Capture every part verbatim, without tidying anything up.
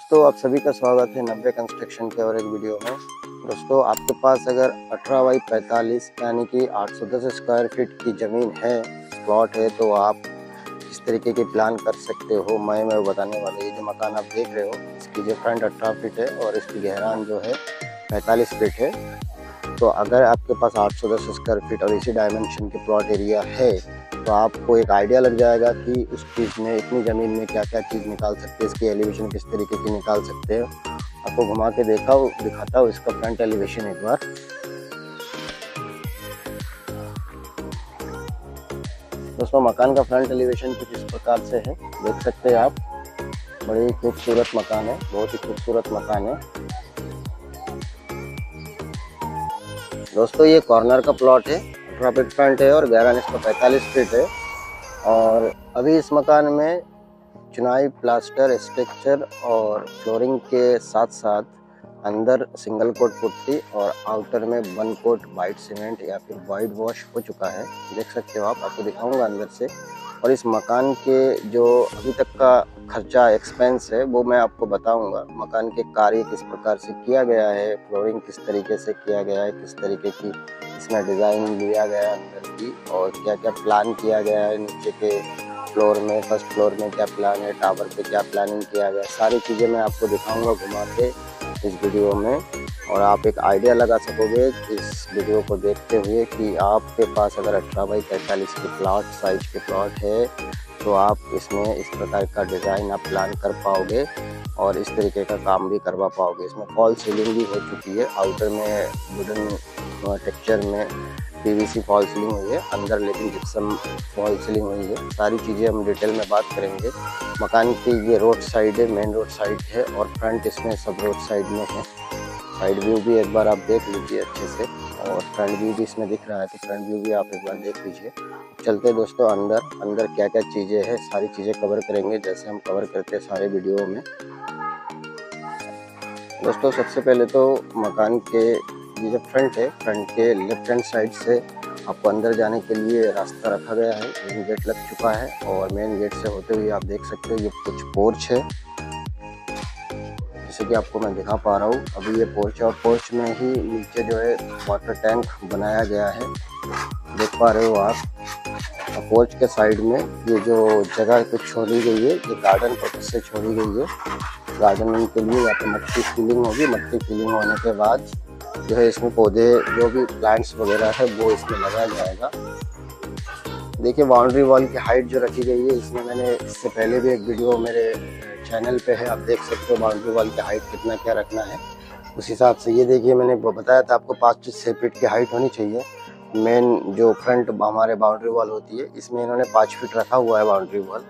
दोस्तों आप सभी का स्वागत है नव्या कंस्ट्रक्शन के और एक वीडियो में। दोस्तों आपके पास अगर अठारह बाई पैंतालीस यानी कि आठ सौ दस स्क्वायर फीट की ज़मीन है, प्लॉट है, तो आप किस तरीके के प्लान कर सकते हो मैं मैं बताने वाला। ये जो मकान आप देख रहे हो इसकी जो फ्रंट अठारह फीट है और इसकी गहरान जो है पैंतालीस फीट है। तो अगर आपके पास आठ सौ दस स्क्वायर फीट और इसी डायमेंशन के प्लॉट एरिया है तो आपको एक आइडिया लग जाएगा कि उस चीज़ में इतनी ज़मीन में क्या क्या चीज़ निकाल सकते हैं, इसकी एलिवेशन किस तरीके की निकाल सकते हो। आपको घुमा के देखा दिखाता हूँ इसका फ्रंट एलिवेशन एक बार। दोस्तों मकान का फ्रंट एलिवेशन कुछ इस प्रकार से है, देख सकते हैं आप। बड़ी खूबसूरत मकान है, बहुत ही खूबसूरत मकान है। दोस्तों ये कॉर्नर का प्लॉट है, अठारह फीट फ्रंट है और गहराई इसका पैंतालीस फीट है। और अभी इस मकान में चुनाई, प्लास्टर, स्ट्रक्चर और फ्लोरिंग के साथ साथ अंदर सिंगल कोट पुट्टी और आउटर में वन कोट वाइट सीमेंट या फिर वाइट वॉश हो चुका है, देख सकते हो आप। आपको दिखाऊंगा अंदर से। और इस मकान के जो अभी तक का खर्चा एक्सपेंस है वो मैं आपको बताऊंगा। मकान के कार्य किस प्रकार से किया गया है, फ्लोरिंग किस तरीके से किया गया है, किस तरीके की इसमें डिज़ाइन लिया गया है अंदर की, और क्या क्या प्लान किया गया है नीचे के फ्लोर में, फर्स्ट फ्लोर में क्या प्लान है, टावर पे क्या प्लानिंग किया गया है, सारी चीज़ें मैं आपको दिखाऊंगा घुमा के इस वीडियो में। और आप एक आइडिया लगा सकोगे इस वीडियो को देखते हुए कि आपके पास अगर अठारह बाई पैंतालीस के प्लाट साइज के प्लॉट है तो आप इसमें इस प्रकार का डिज़ाइन आप प्लान कर पाओगे और इस तरीके का काम भी करवा पाओगे। इसमें फॉल सीलिंग भी हो चुकी है, आउटर में वुडन टेक्सचर में पीवीसी फॉल सीलिंग हुई है, अंदर लेकिन जिप्सम फॉल सीलिंग हुई है। सारी चीज़ें हम डिटेल में बात करेंगे। मकान की ये रोड साइड है, मेन रोड साइड है और फ्रंट इसमें सब रोड साइड में है। साइड व्यू भी एक बार आप देख लीजिए अच्छे से और फ्रंट व्यू भी इसमें दिख रहा है, तो फ्रंट व्यू भी आप एक बार देख लीजिए। चलते हैं दोस्तों अंदर, अंदर क्या क्या चीज़ें हैं सारी चीज़ें कवर करेंगे जैसे हम कवर करते हैं सारे वीडियो में। दोस्तों सबसे पहले तो मकान के ये जो फ्रंट है, फ्रंट के लेफ्ट हैंड साइड से आपको अंदर जाने के लिए रास्ता रखा गया है। मेन गेट लग चुका है और मेन गेट से होते हुए आप देख सकते हो ये कुछ पोर्च है, जैसे कि आपको मैं दिखा पा रहा हूँ अभी। ये पोर्च और पोर्च में ही नीचे जो है वाटर टैंक बनाया गया है, देख पा रहे हो आप। पोर्च के साइड में ये जो जगह कुछ छोड़ी गई है ये गार्डन पर्पज से छोड़ी गई है, गार्डनिंग के लिए या तो मट्टी फीलिंग होगी। मट्टी फीलिंग होने के बाद जो है इसमें पौधे जो भी प्लांट्स वगैरह है वो इसमें लगाया जाएगा। देखिए बाउंड्री वॉल की हाइट जो रखी गई है, इसमें मैंने इससे पहले भी एक वीडियो मेरे चैनल पे है, आप देख सकते हो बाउंड्री वॉल की हाइट कितना क्या रखना है उस हिसाब से। ये देखिए मैंने बताया था आपको पाँच से छः फीट की हाइट होनी चाहिए। मेन जो फ्रंट हमारे बाउंड्री वॉल होती है इसमें इन्होंने पाँच फीट रखा हुआ है बाउंड्री वॉल,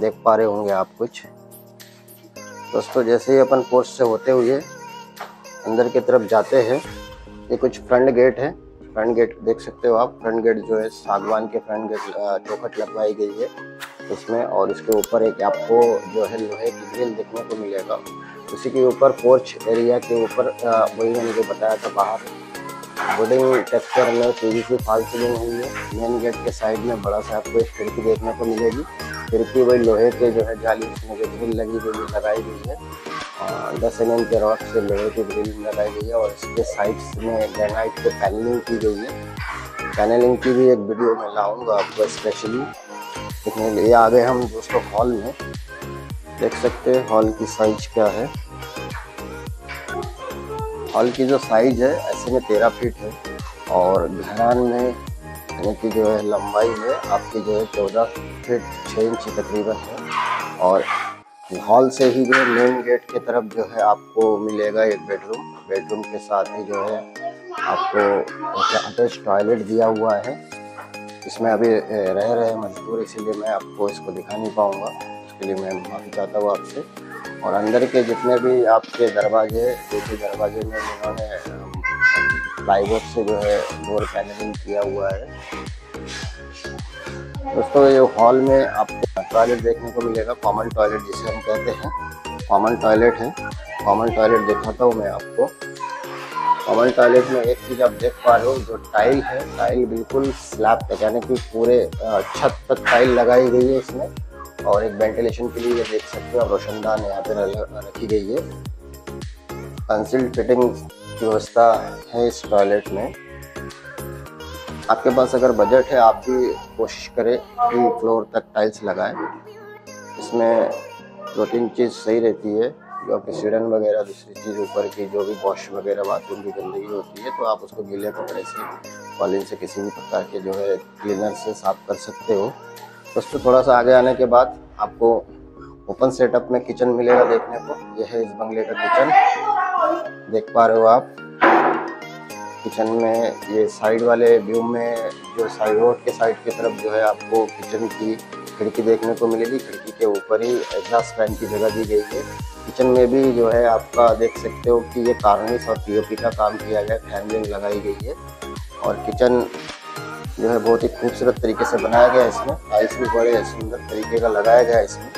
देख पा रहे होंगे आप कुछ। दोस्तों जैसे ही अपन पोर्च से होते हुए अंदर की तरफ जाते हैं, ये कुछ फ्रंट गेट है। फ्रंट गेट देख सकते हो आप, फ्रंट गेट जो है सागवान के फ्रंट गेट चौखट लगवाई गई है उसमें, और इसके ऊपर एक आपको जो है लोहे की ग्रिल देखने को मिलेगा। उसी के ऊपर पोर्च एरिया के ऊपर वही मैंने जो बताया था बाहर वुडन टेक्सचर में पीवीसी फॉल सीलिंग हुई है। मेन गेट के साइड में बड़ा सा आपको एक खिड़की देखने को मिलेगी, खिड़की वही लोहे के जो है जाली उसमें जो ग्रिल लगी हुई है लगाई गई है, दस एम एम के रॉड से लोहे की ग्रिल लगाई गई है और इसके साइड्स में ग्रेनाइट के पैनलिंग की गई है। पैनलिंग की भी एक वीडियो में लाऊंगा आपको स्पेशली देखने के लिए। आ गए हम दोस्तों हॉल में, देख सकते हैं हॉल की साइज क्या है। हॉल की जो साइज है ऐसे में तेरह फीट है और गहराई में यानी कि जो है लंबाई में आपकी जो है चौदह फीट छः इंच तकरीबन है। और हॉल से ही जो मेन गेट की तरफ जो है आपको मिलेगा एक बेडरूम, बेडरूम के साथ ही जो है आपको अटैच टॉयलेट दिया हुआ है। इसमें अभी रह रहे मजदूर इसीलिए मैं आपको इसको दिखा नहीं पाऊँगा, उसके लिए मैं माफ़ी चाहता हूँ आपसे। और अंदर के जितने भी आपके दरवाजे हैं, देखिए दरवाजे में इन्होंने प्लाईवुड से जो है डोर पैनलिंग किया हुआ है। दोस्तों ये हॉल में आपको टॉयलेट देखने को मिलेगा, कॉमन टॉयलेट जिसे हम कहते हैं, कॉमन टॉयलेट है। कॉमन टॉयलेट दिखाता हूँ मैं आपको। कॉमन टॉयलेट में एक चीज़ आप देख पा रहे हो, जो टाइल है टाइल बिल्कुल स्लैब तक यानी कि पूरे छत तक टाइल लगाई गई है इसमें, और एक वेंटिलेशन के लिए ये देख सकते हो आप रोशनदान यहाँ पे रखी गई है। पेंसिल फिटिंग की व्यवस्था है इस टॉयलेट में। आपके पास अगर बजट है आप भी कोशिश करें कि फ्लोर तक टाइल्स लगाएं। इसमें दो तीन चीज़ सही रहती है, जो आपकी सीढ़न वगैरह, दूसरी चीज़ ऊपर की जो भी वॉश वगैरह बाथरूम की गंदगी होती है तो आप उसको गीले कपड़े से, कॉलिन से, किसी भी प्रकार के जो है क्लीनर से साफ कर सकते हो। उसको थोड़ा सा आगे आने के बाद आपको ओपन सेटअप में किचन मिलेगा देखने को। यह है इस बंगले का किचन, देख पा रहे हो आप। किचन में ये साइड वाले व्यू में जो साइड रोड के साइड की तरफ जो है आपको किचन की खिड़की देखने को मिलेगी। खिड़की के ऊपर ही एग्जॉस्ट फैन की जगह दी गई है। किचन में भी जो है आपका देख सकते हो कि ये कार्निश और पीओपी का काम किया गया, हैंडलिंग लगाई गई है और किचन जो है बहुत ही खूबसूरत तरीके से बनाया गया है। इसमें टाइल्स भी बड़े सुंदर तरीके का लगाया गया है। इसमें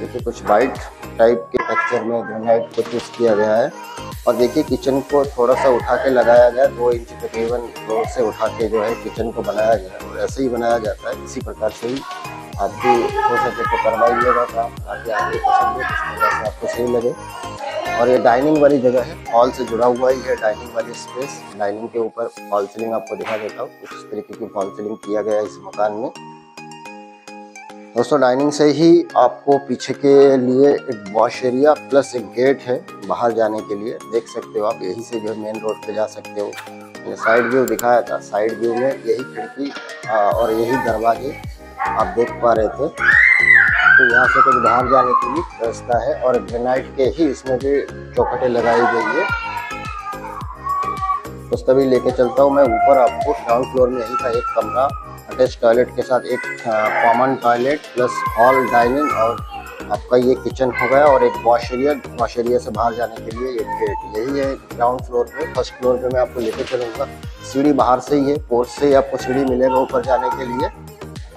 देखिए कुछ वाइट टाइप के टेक्सचर में ग्रेनाइट को यूज़ किया गया है और देखिए किचन को थोड़ा सा उठा के लगाया गया, दो इंच तकरीबन फ्लोर से उठा के जो है किचन को बनाया गया है। और ऐसे ही बनाया जाता है, इसी प्रकार से ही आप भी हो सके तो करवाइएगा काम, ताकि आपकी पसंद हो, आपको सही लगे। और ये डाइनिंग वाली जगह है, हॉल से जुड़ा हुआ ही है डाइनिंग वाली स्पेस। डाइनिंग के ऊपर फॉल सीलिंग आपको दिखा देता हूँ, कुछ इस तरीके की फॉल सीलिंग किया गया है इस मकान में। दोस्तों डाइनिंग से ही आपको पीछे के लिए एक वॉश एरिया प्लस एक गेट है बाहर जाने के लिए, देख सकते हो आप। यही से जो है मेन रोड पे जा सकते हो। मैंने साइड व्यू दिखाया था, साइड व्यू में यही खिड़की और यही दरवाजे आप देख पा रहे थे। तो यहाँ से कुछ बाहर जाने के लिए रास्ता है और ग्रेनाइट के ही इसमें भी चौखटें लगाई गई है। बस तभी लेके चलता हूँ मैं ऊपर आपको। ग्राउंड फ्लोर में यही था एक कमरा अटैच टॉयलेट के साथ, एक common toilet plus hall, dining और आपका ये किचन हो गया और एक वॉश एरिया। वॉश एरिया से बाहर जाने के लिए एक गेट, यही है ग्राउंड फ्लोर पे। फर्स्ट फ्लोर पे मैं आपको लेके चलूँगा। सीढ़ी बाहर से ही है, पोर्च से ही आपको सीढ़ी मिलेगा ऊपर जाने के लिए।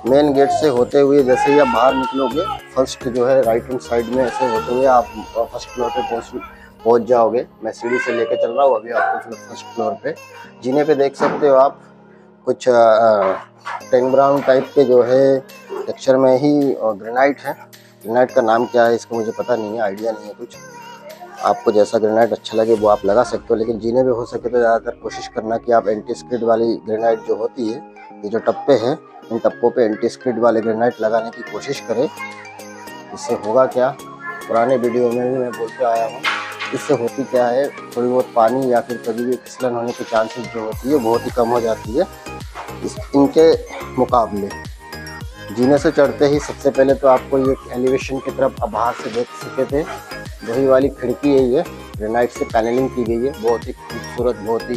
मेन गेट से होते हुए जैसे ही आप बाहर निकलोगे, फर्स्ट जो है राइट हैंड साइड में ऐसे होते हुए आप फर्स्ट फ्लोर पे पहुंच पहुंच जाओगे। मैं सीढ़ी से लेके चल रहा हूँ अभी आपको फर्स्ट फ्लोर पे। जीने पे देख सकते हो आप कुछ टेन ब्राउन टाइप के जो है टेक्सचर में ही ग्रेनाइट है। ग्रेनाइट का नाम क्या है इसका मुझे पता नहीं है, आइडिया नहीं है कुछ। आपको जैसा ग्रेनाइट अच्छा लगे वो आप लगा सकते हो, लेकिन जीने पे हो सके तो ज़्यादातर कोशिश करना कि आप एंटी स्क्रिड वाली ग्रेनाइट जो होती है, ये जो टप्पे हैं इन टप्पों पे एंटी स्क्रिड वाले ग्रेनाइट लगाने की कोशिश करें। इससे होगा क्या, पुराने वीडियो में भी मैं बोलते आया हूँ, इससे होती क्या है थोड़ी बहुत पानी या फिर कभी भी फिसलन होने के चांसेस जो होती है बहुत ही कम हो जाती है इस इनके मुकाबले। जीने से चढ़ते ही सबसे पहले तो आपको ये एलिवेशन की तरफ आप बाहर से देख सके थे, वही वाली खिड़की है। ये ग्रेनाइट से पैनलिंग की गई है, बहुत ही खूबसूरत, बहुत ही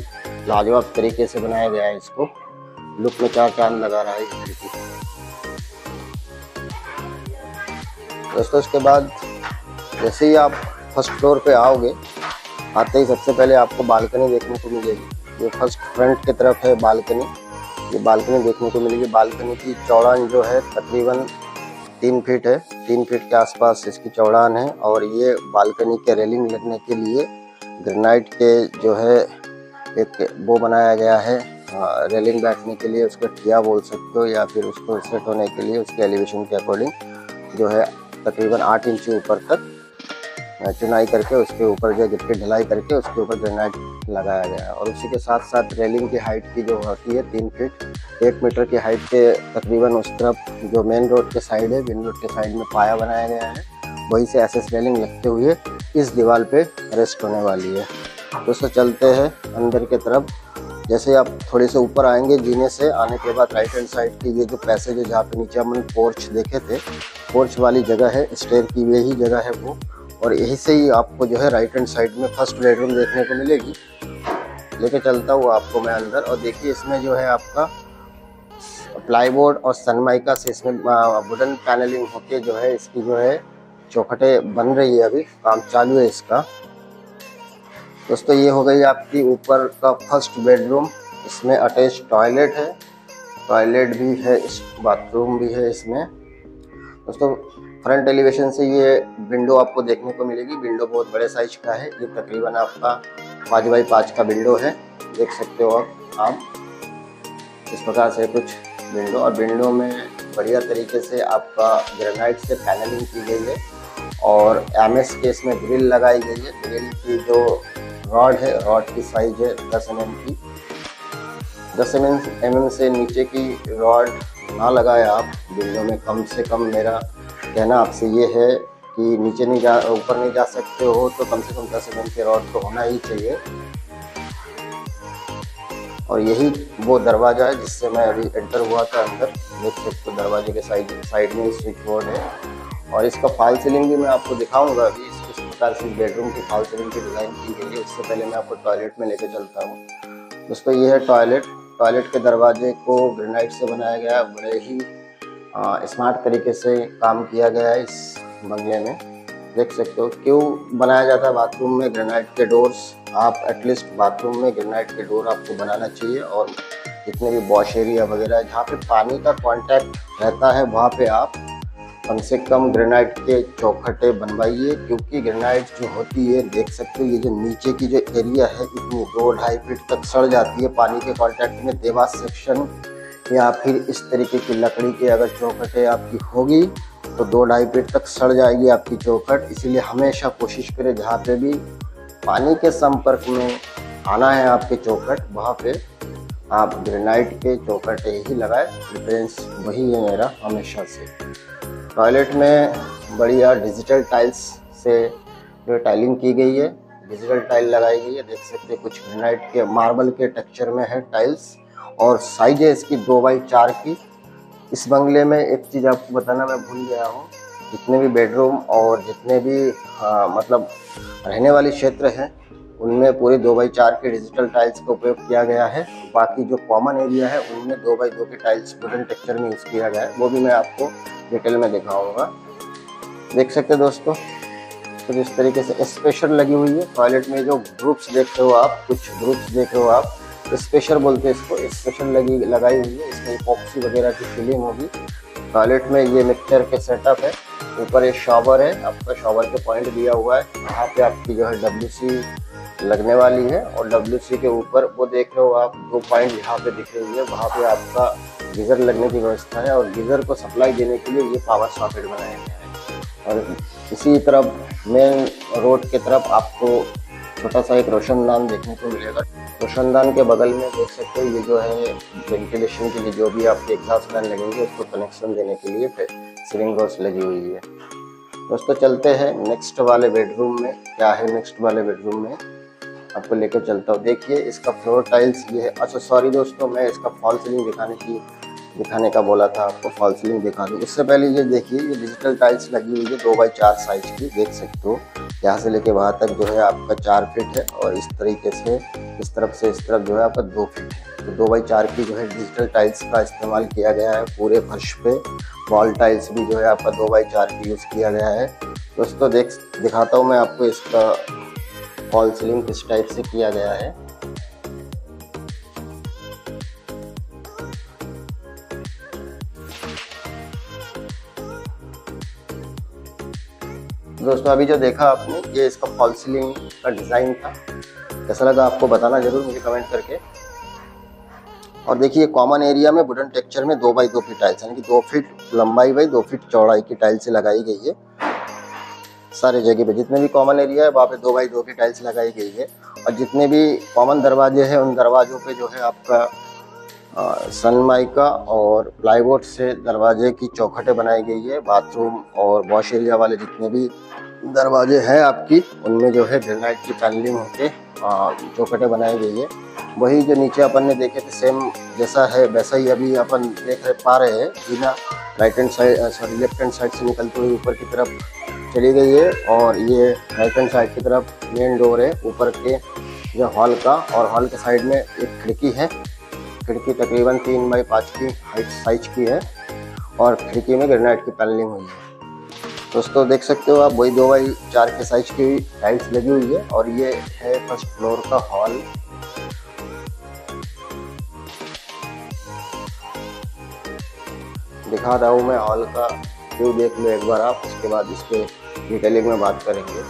लाजवाब तरीके से बनाया गया है। इसको लुक में चार चांद लगा रहा है खिड़की। दोस्तों इसके बाद जैसे ही आप फर्स्ट फ्लोर पे आओगे, आते ही सबसे पहले आपको बालकनी देखने को मिलेगी। ये फर्स्ट फ्रंट की तरफ है बालकनी, ये बालकनी देखने को मिलेगी। बालकनी की चौड़ाई जो है तकरीबन तीन फीट है, तीन फीट के आसपास इसकी चौड़ान है। और ये बालकनी के रेलिंग लगने के लिए ग्रेनाइट के जो है एक वो बनाया गया है, रेलिंग बैठने के लिए, उसको टिया बोल सकते हो या फिर उसको सेट होने के लिए उसके एलिवेशन के अकॉर्डिंग जो है तकरीबन आठ इंच ऊपर तक चुनाई करके उसके ऊपर जो गिट की ढलाई करके उसके ऊपर ग्रेनाइट लगाया गया है। और उसी के साथ साथ रेलिंग की हाइट की जो होती है तीन फीट एक मीटर की हाइट के तकरीबन उस तरफ जो मेन रोड के साइड है, मेन रोड के साइड में पाया बनाया गया है, वहीं से एसेस रेलिंग लगते हुए इस दीवार पे रेस्ट होने वाली है। दोस्तों चलते हैं अंदर की तरफ। जैसे आप थोड़े से ऊपर आएंगे जीने से, आने के बाद राइट हैंड साइड की ये जो पैसेज है जहाँ पे नीचे हमने पोर्च देखे थे, पोर्च वाली जगह है, स्टेयर की यही जगह है वो। और यहीं से ही आपको जो है राइट हैंड साइड में फर्स्ट बेडरूम देखने को मिलेगी। लेके चलता हूँ आपको मैं अंदर। और देखिए इसमें जो है आपका प्लाईबोर्ड और सनमाइका से इसमें वुडन पैनलिंग होके जो है इसकी जो है चौखटे बन रही है, अभी काम चालू है इसका। दोस्तों ये हो गई आपकी ऊपर का फर्स्ट बेडरूम। इसमें अटैच टॉयलेट है, टॉयलेट भी है, इस बाथरूम भी है इसमें। दोस्तों फ्रंट एलिवेशन से ये विंडो आपको देखने को मिलेगी। विंडो बहुत बड़े साइज का है, ये तकरीबन आपका पाँच बाई पाँच का विंडो है, देख सकते हो आप। इस प्रकार से कुछ विंडो, और विंडो में बढ़िया तरीके से आपका ग्रेनाइट से पैनलिंग की गई है और एम एस केस में ग्रिल लगाई गई है। ग्रिल की जो रॉड है, रॉड की साइज है दस एम एम की। दस एम एम से नीचे की रॉड ना लगाए आप बिल्डिंगों में। कम से कम मेरा कहना आपसे ये है कि नीचे नहीं जा, ऊपर नहीं जा सकते हो तो कम से कम दस एम एम के रॉड तो होना ही चाहिए। और यही वो दरवाज़ा है जिससे मैं अभी एंटर हुआ था। अंदर देख सकते हो दरवाजे के साइड साइड में स्विच बोर्ड है। और इसका फॉल सीलिंग भी मैं आपको दिखाऊंगा अभी। इस किस प्रकार से बेडरूम की फॉल सीलिंग की डिज़ाइन की गई है। इससे पहले मैं आपको टॉयलेट में लेकर चलता हूँ। दोस्तों ये है टॉयलेट। टॉयलेट के दरवाजे को ग्रेनाइट से बनाया गया है। बड़े ही स्मार्ट तरीके से काम किया गया है इस बंगले में। देख सकते हो क्यों बनाया जाता है बाथरूम में ग्रेनाइट के डोर्स। आप एटलीस्ट बाथरूम में ग्रेनाइट के डोर आपको बनाना चाहिए। और जितने भी वॉश एरिया वगैरह जहाँ पे पानी का कांटेक्ट रहता है वहाँ पे आप कम से कम ग्रेनाइट के चौखटे बनवाइए, क्योंकि ग्रेनाइट जो होती है देख सकते हो ये जो नीचे की जो एरिया है इतनी दो ढाई फीट तक सड़ जाती है पानी के कॉन्टैक्ट में। देवास सेक्शन या फिर इस तरीके की लकड़ी के अगर चौखटे आपकी होगी तो दो ढाई फीट तक सड़ जाएगी आपकी चौखट। इसीलिए हमेशा कोशिश करें जहाँ पे भी पानी के संपर्क में आना है आपके चौखट वहाँ पे आप ग्रेनाइट के चौखटे ही लगाएं। प्रेफरेंस वही है मेरा हमेशा से। टॉयलेट में बढ़िया डिजिटल टाइल्स से जो टाइलिंग की गई है, डिजिटल टाइल लगाई गई है। देख सकते कुछ ग्रेनाइट के मार्बल के टेक्सचर में है टाइल्स। और साइज है इसकी दो बाई चार की। इस बंगले में एक चीज़ आपको बताना मैं भूल गया हूँ, जितने भी बेडरूम और जितने भी आ, मतलब रहने वाले क्षेत्र हैं उनमें पूरे दो बाई चार के डिजिटल टाइल्स का उपयोग किया गया है। बाकी जो कॉमन एरिया है उनमें दो बाई दो के टाइल्स वुडन टेक्सचर में यूज़ किया गया है। वो भी मैं आपको डिटेल में दिखाऊँगा। देख सकते दोस्तों तो इस तरीके से स्पेशल लगी हुई है टॉयलेट में। जो ग्रुप्स देख रहे हो आप, कुछ ग्रुप्स देख रहे हो आप, स्पेशल बोलते हैं इसको, स्पेशल लगी लगाई हुई है। इसमें इपॉक्सी वगैरह की फीलिंग होगी। टॉयलेट में ये मिक्सचर के सेटअप है। ऊपर एक शॉवर है आपका, शॉवर के पॉइंट दिया हुआ है। यहाँ पे आपकी जो है डब्ल्यू सी लगने वाली है। और डब्ल्यू सी के ऊपर वो देख रहे हो आप, दो पॉइंट यहाँ पे दिख रही है, वहाँ पे आपका गीज़र लगने की व्यवस्था है। और गीज़र को सप्लाई देने के लिए ये पावर सॉकेट बनाया गया है। और इसी तरफ मेन रोड की तरफ आपको छोटा सा एक रोशनदान देखने को मिलेगा। रोशनदान के बगल में देख सकते हो ये जो है वेंटिलेशन के लिए जो भी आपके एग्जॉस्ट फैन लगेंगे उसको कनेक्शन देने के लिए सीलिंग रोड्स लगी हुई है। दोस्तों चलते हैं नेक्स्ट वाले बेडरूम में। क्या है नेक्स्ट वाले बेडरूम में आपको लेकर चलता हूँ। देखिए इसका फ्लोर टाइल्स ये है। अच्छा सॉरी दोस्तों, मैं इसका फॉल सीलिंग दिखाने की दिखाने का बोला था आपको, फॉल सीलिंग दिखा दूँ। उससे पहले ये देखिए ये डिजिटल टाइल्स लगी हुई है दो बाई चार साइज की। देख सकते हो यहाँ से लेके वहाँ तक जो है आपका चार फीट है। और इस तरीके से इस तरफ से इस तरफ जो है आपका दो फीट है। तो दो बाई चार की जो है डिजिटल टाइल्स का इस्तेमाल किया गया है पूरे फर्श पे। वॉल टाइल्स भी जो है आपका दो बाई चार की यूज़ किया गया है। दोस्तों देख दिखाता हूँ मैं आपको इसका फॉल सीलिंग किस टाइप से किया गया है। दोस्तों अभी जो देखा आपने ये इसका फॉल सीलिंग का डिज़ाइन था। कैसा लगा आपको बताना ज़रूर मुझे कमेंट करके। और देखिए कॉमन एरिया में वुडन टेक्सचर में दो बाई दो फीट टाइल्स, यानी कि दो फीट लंबाई बाई दो फीट चौड़ाई की टाइल्स लगाई गई है। सारे जगह पे जितने भी कॉमन एरिया है वहाँ पे दो बाई दो की टाइल्स लगाई गई है। और जितने भी कॉमन दरवाजे हैं उन दरवाज़ों पर जो है आपका सनमाइका और प्लाईवुड से दरवाजे की चौखटे बनाई गई है। बाथरूम और वॉश एरिया वाले जितने भी दरवाजे हैं आपकी उनमें जो है ग्रेनाइट की पैनलिंग होके चौखटे बनाई गई है। वही जो नीचे अपन ने देखे थे सेम जैसा है वैसा ही अभी अपन देख रहे पा रहे हैं। जीना right hand side sorry left hand side से निकलते हुए ऊपर की तरफ चली गई है। और ये राइट हैंड साइड की तरफ मेन डोर है ऊपर के जो हॉल का। और हॉल के साइड में एक खिड़की है। खिड़की तकरीबन तीन बाई पाँच की हाइट साइज की है। और खिड़की में ग्रेनाइट की पैनलिंग हुई है। दोस्तों देख सकते हो आप वही दो बाई चार के साइज की टाइल्स लगी हुई है। और ये है फर्स्ट फ्लोर का हॉल। दिखा रहा हूँ मैं हॉल का व्यू, देख लो एक बार आप, उसके बाद इसके डिटेलिंग में बात करेंगे।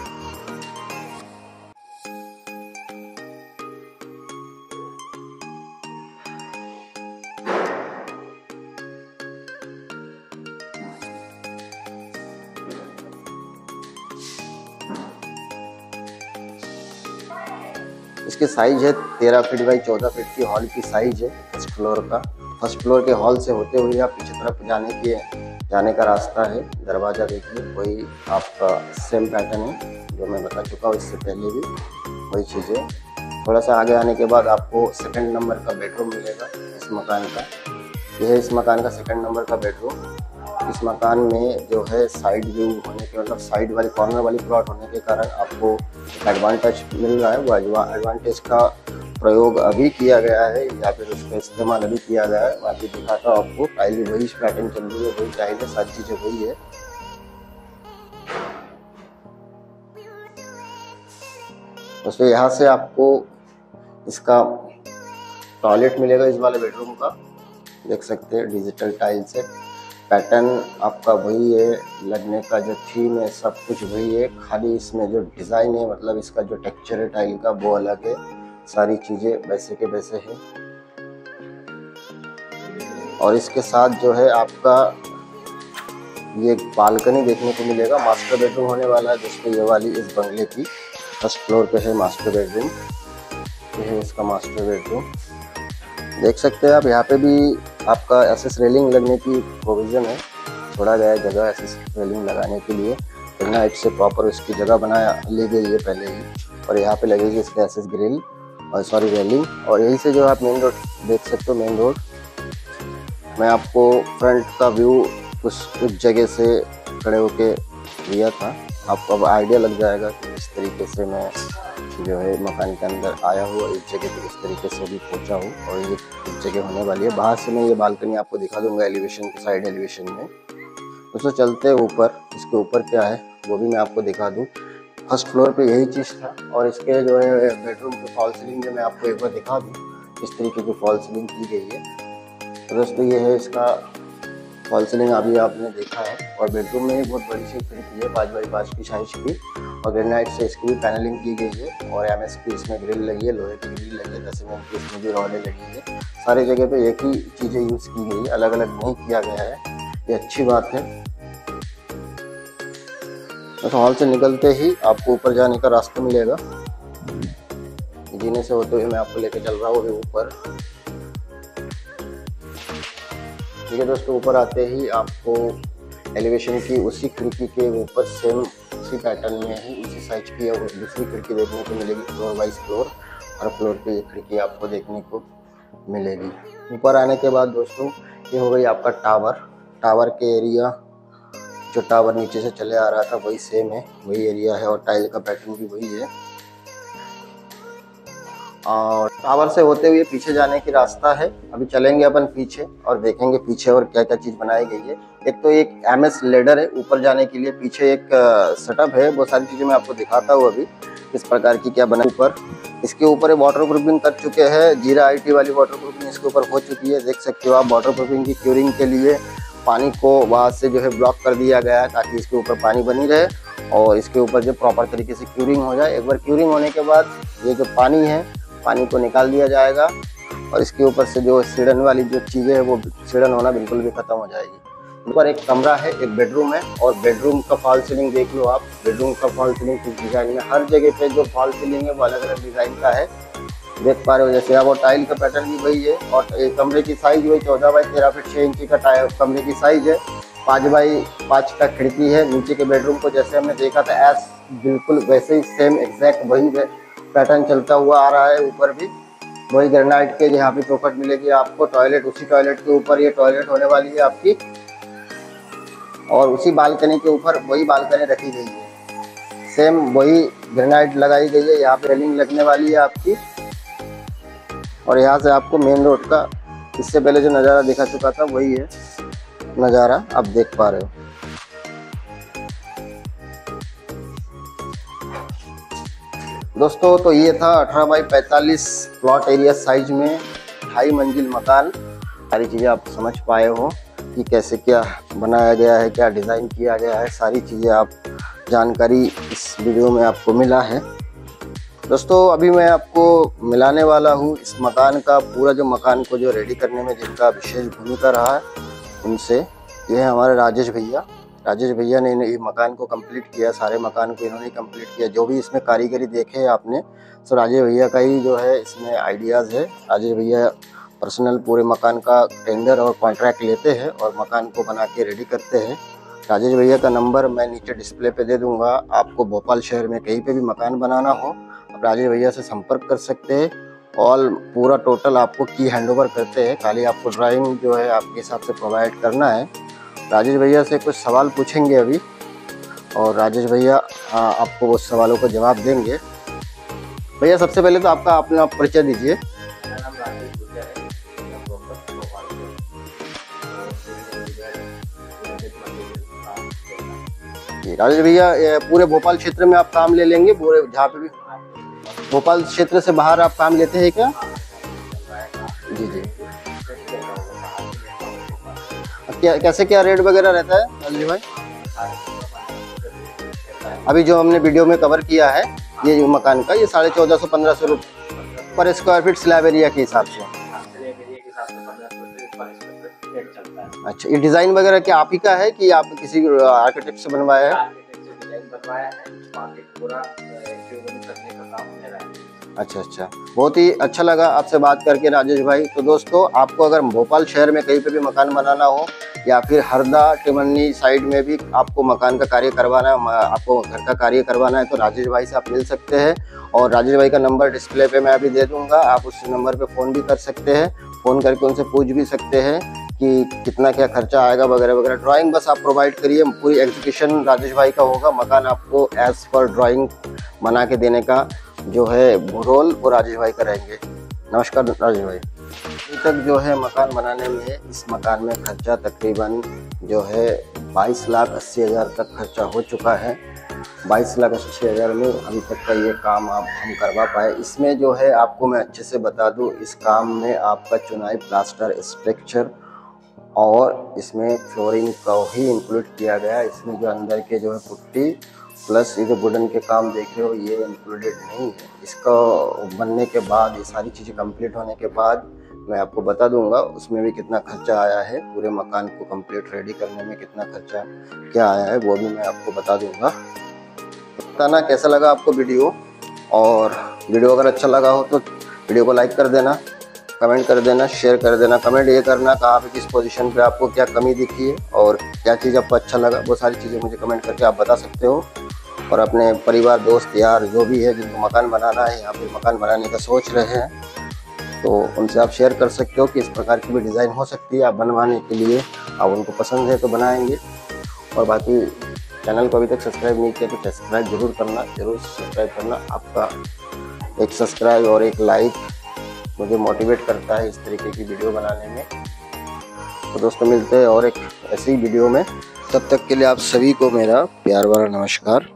इसकी साइज है तेरह फीट बाई चौदह फीट की हॉल की साइज है फर्स्ट फ्लोर का। फर्स्ट फ्लोर के हॉल से होते हुए आप पीछे तरफ जाने के जाने का रास्ता है। दरवाज़ा देखिए वही आपका सेम पैटर्न है जो मैं बता चुका हूँ इससे पहले भी, वही चीज़ें। थोड़ा सा आगे आने के बाद आपको सेकेंड नंबर का बेडरूम मिलेगा इस मकान का। यह है इस मकान का सेकेंड नंबर का बेडरूम। इस मकान में जो है साइड व्यू होने के मतलब साइड वाली कॉर्नर वाली प्लॉट होने के कारण आपको एडवांटेज मिल रहा है। वह एडवांटेज का प्रयोग अभी किया गया है या फिर उसका इस्तेमाल अभी किया गया है। बाकी दिखाता हूँ आपको, टाइल वही पैटर्न चल रही है, वही टाइल है, सारी चीज़ें वही है। दोस्तों यहाँ से आपको इसका टॉयलेट मिलेगा इस वाले बेडरूम का, देख सकते हैं डिजिटल टाइल्स है। पैटर्न आपका वही है, लगने का जो थीम है सब कुछ वही है, खाली इसमें जो डिज़ाइन है मतलब इसका जो टेक्सचर है टाइल का वो अलग है। सारी चीज़ें वैसे के वैसे है। और इसके साथ जो है आपका ये बालकनी देखने को मिलेगा। मास्टर बेडरूम होने वाला है दोस्तों ये वाली इस बंगले की। फर्स्ट फ्लोर पे है मास्टर बेडरूम, ये है इसका मास्टर बेडरूम। देख सकते हैं आप यहाँ पे भी आपका एसेस रेलिंग लगने की प्रोविज़न है, छोड़ा गया जगह एसेस रेलिंग लगाने के लिए। बिना हाइट से प्रॉपर उसकी जगह बनाया ले गई है पहले ही। और यहाँ पे लगेगी इसके एसेस ग्रिल और सॉरी रेलिंग। और यहीं से जो आप मेन रोड देख सकते हो, मेन रोड मैं आपको फ्रंट का व्यू कुछ कुछ जगह से खड़े होके लिया था, आपको अब आइडिया लग जाएगा कि इस तरीके से मैं जो है मकान के अंदर आया हूँ और इस जगह पर इस तरीके से भी पहुँचा हूँ। और ये इस जगह होने वाली है। बाहर से मैं ये बालकनी आपको दिखा दूंगा एलिवेशन के साइड एलिवेशन में। दोस्तों चलते ऊपर, इसके ऊपर क्या है वो भी मैं आपको दिखा दूँ। फर्स्ट फ्लोर पे यही चीज़ था। और इसके जो है बेडरूम की फॉल सीलिंग मैं आपको एक बार दिखा दूँ, इस तरीके की फॉल सीलिंग की गई है। तो दोस्तों ये है इसका फॉल सीलिंग अभी आपने देखा है। और बेडरूम में ही बहुत बड़ी सी खिड़की है पाँच बाई पाँच की साइज की, और ग्रेनाइट से इसकी भी पैनलिंग की गई है। और एम एस की इसमें ग्रिल लगी है, लोहे की ग्रिल लगी है, दस एम एम की इसमें भी रॉडें लगी है। सारी जगह पे एक ही चीज़ें यूज़ की गई है, अलग अलग नहीं किया गया है, ये अच्छी बात है। तो हॉल से निकलते ही आपको ऊपर जाने का रास्ता मिलेगा। जीने से होते हुए मैं आपको लेके चल रहा हूँ ऊपर। ठीक है दोस्तों, ऊपर आते ही आपको एलिवेशन की उसी खिड़की के ऊपर सेम उसी पैटर्न में है, उसी साइज की और दूसरी खिड़की देखने को मिलेगी फ्लोर वाइज फ्लोर। हर फ्लोर पे ये खिड़की आपको देखने को मिलेगी। ऊपर आने के बाद दोस्तों ये हो गई आपका टावर। टावर के एरिया जो टावर नीचे से चले आ रहा था वही सेम है, वही एरिया है, और टाइल का पैटर्न भी वही है। और टावर से होते हुए पीछे जाने की रास्ता है। अभी चलेंगे अपन पीछे और देखेंगे पीछे और क्या क्या चीज़ बनाई गई है। एक तो एक एम एस लेडर है ऊपर जाने के लिए, पीछे एक सेटअप है, वो सारी चीज़ें मैं आपको दिखाता हूँ अभी किस प्रकार की क्या बनाई। ऊपर इसके ऊपर वाटर प्रूफिंग कर चुके हैं, जीरा आई टी वाली वाटर प्रूफिंग इसके ऊपर हो चुकी है। देख सकते हो आप वाटर प्रूफिंग की क्यूरिंग के लिए पानी को वहाँ से जो है ब्लॉक कर दिया गया है ताकि इसके ऊपर पानी बनी रहे और इसके ऊपर जो प्रॉपर तरीके से क्यूरिंग हो जाए। एक बार क्यूरिंग होने के बाद ये जो पानी है पानी को निकाल दिया जाएगा और इसके ऊपर से जो सीढ़न वाली जो चीज़ें हैं वो सीढ़न होना बिल्कुल भी ख़त्म हो जाएगी। ऊपर एक कमरा है, एक बेडरूम है, और बेडरूम का फॉल सीलिंग देख लो आप। बेडरूम का फॉल सीलिंग किस डिज़ाइन में, हर जगह पे जो फॉल सीलिंग है वो अलग अलग डिज़ाइन का है, देख पा रहे हो जैसे आप। और टाइल का पैटर्न भी वही है। और कमरे की साइज वही चौदह बाई तेरह फीट छः इंची का टाइल कमरे की साइज है। पाँच बाई पाँच का खिड़की है। नीचे के बेडरूम को जैसे हमने देखा था एस बिल्कुल वैसे ही सेम एग्जैक्ट वही पैटर्न चलता हुआ आ रहा है। ऊपर भी वही ग्रेनाइट के यहाँ पे चौखट मिलेगी आपको। टॉयलेट उसी टॉयलेट के ऊपर ये टॉयलेट होने वाली है आपकी, और उसी बालकनी के ऊपर वही बालकनी रखी गई है, सेम वही ग्रेनाइट लगाई गई है। यहाँ पे रेलिंग लगने वाली है आपकी। और यहाँ से आपको मेन रोड का इससे पहले जो नज़ारा दिखा चुका था वही है नज़ारा, आप देख पा रहे हो। दोस्तों तो ये था अठारह बाई पैंतालीस प्लॉट एरिया साइज में ढाई मंजिल मकान। सारी चीज़ें आप समझ पाए हो कि कैसे क्या बनाया गया है, क्या डिज़ाइन किया गया है, सारी चीज़ें आप जानकारी इस वीडियो में आपको मिला है। दोस्तों अभी मैं आपको मिलाने वाला हूँ इस मकान का पूरा जो मकान को जो रेडी करने में जिनका विशेष भूमिका रहा है उनसे। यह है हमारे राजेश भैया, राजेश भैया ने ये मकान को कंप्लीट किया, सारे मकान को इन्होंने कंप्लीट किया। जो भी इसमें कारीगरी देखे है आपने, सो राजेश भैया का ही जो है इसमें आइडियाज़ है। राजेश भैया पर्सनल पूरे मकान का टेंडर और कॉन्ट्रैक्ट लेते हैं और मकान को बना के रेडी करते हैं। राजेश भैया का नंबर मैं नीचे डिस्प्ले पे दे दूंगा। आपको भोपाल शहर में कहीं पे भी मकान बनाना हो, आप राजेश भैया से संपर्क कर सकते हैं। और पूरा टोटल आपको की हैंडओवर करते हैं, खाली आपको ड्राइंग जो है आपके हिसाब से प्रोवाइड करना है। राजेश भैया से कुछ सवाल पूछेंगे अभी और राजेश भैया आपको उस सवालों का जवाब देंगे। भैया सबसे पहले तो आपका अपना परिचय दीजिए। राजेश भैया पूरे भोपाल क्षेत्र में आप काम ले लेंगे, पूरे जहाँ पे भी भोपाल क्षेत्र से बाहर आप काम लेते हैं क्या? जी जी। क्या कैसे क्या रेट वगैरह रहता है राजेश भाई? अभी जो हमने वीडियो में कवर किया है ये जो मकान का, ये साढ़े चौदह सौ पंद्रह सौ रुपये पर स्क्वायर फीट स्लैब एरिया के हिसाब से। अच्छा, ये डिजाइन वगैरह क्या आप ही का है कि आप किसी आर्किटेक्ट से बनवाया है? अच्छा अच्छा, बहुत ही अच्छा लगा आपसे बात करके राजेश भाई। तो दोस्तों आपको अगर भोपाल शहर में कहीं पे भी मकान बनाना हो या फिर हरदा टिमन्नी साइड में भी आपको मकान का कार्य करवाना है, आपको घर का कार्य करवाना है, तो राजेश भाई से आप मिल सकते हैं। और राजेश भाई का नंबर डिस्प्ले पे मैं अभी दे दूंगा, आप उस नंबर पे फ़ोन भी कर सकते हैं। फ़ोन करके उनसे पूछ भी सकते हैं कि कितना क्या खर्चा आएगा वगैरह वगैरह। ड्राइंग बस आप प्रोवाइड करिए, पूरी एग्जीक्यूशन राजेश भाई का होगा। मकान आपको एज़ पर ड्राइंग बना के देने का जो है रोल वो राजेश भाई का रहेंगे। नमस्कार राजेश भाई। अभी तक जो है मकान बनाने में, इस मकान में खर्चा तकरीबन जो है बाईस लाख अस्सी हज़ार तक खर्चा हो चुका है। बाईस लाख अस्सी हज़ार में अभी तक का ये काम आप हम करवा पाए। इसमें जो है आपको मैं अच्छे से बता दूं, इस काम में आपका चुनाई प्लास्टर स्ट्रक्चर और इसमें फ्लोरिंग को ही इंक्लूड किया गया। इसमें जो अंदर के जो है पुट्टी प्लस ये जो वुडन के काम देख रहे हो ये इंक्लूडेड नहीं है। इसका बनने के बाद, ये सारी चीज़ें कंप्लीट होने के बाद मैं आपको बता दूंगा उसमें भी कितना खर्चा आया है, पूरे मकान को कंप्लीट रेडी करने में कितना खर्चा क्या आया है वो भी मैं आपको बता दूंगा। बताना कैसा लगा आपको वीडियो, और वीडियो अगर अच्छा लगा हो तो वीडियो को लाइक कर देना, कमेंट कर देना, शेयर कर देना। कमेंट ये करना कहाँ पे किस पोजीशन पे आपको क्या कमी दिखी है और क्या चीज़ आपको अच्छा लगा, वो सारी चीज़ें मुझे कमेंट करके आप बता सकते हो। और अपने परिवार दोस्त यार जो भी है जिनको मकान बनाना है या फिर मकान बनाने का सोच रहे हैं तो उनसे आप शेयर कर सकते हो कि इस प्रकार की भी डिज़ाइन हो सकती है आप बनवाने के लिए, आप उनको पसंद है तो बनाएंगे। और बाकी चैनल को अभी तक सब्सक्राइब नहीं किया तो सब्सक्राइब जरूर करना, ज़रूर सब्सक्राइब करना। आपका एक सब्सक्राइब और एक लाइक मुझे मोटिवेट करता है इस तरीके की वीडियो बनाने में। तो दोस्तों मिलते हैं और एक ऐसी वीडियो में, तब तक के लिए आप सभी को मेरा प्यार भरा नमस्कार।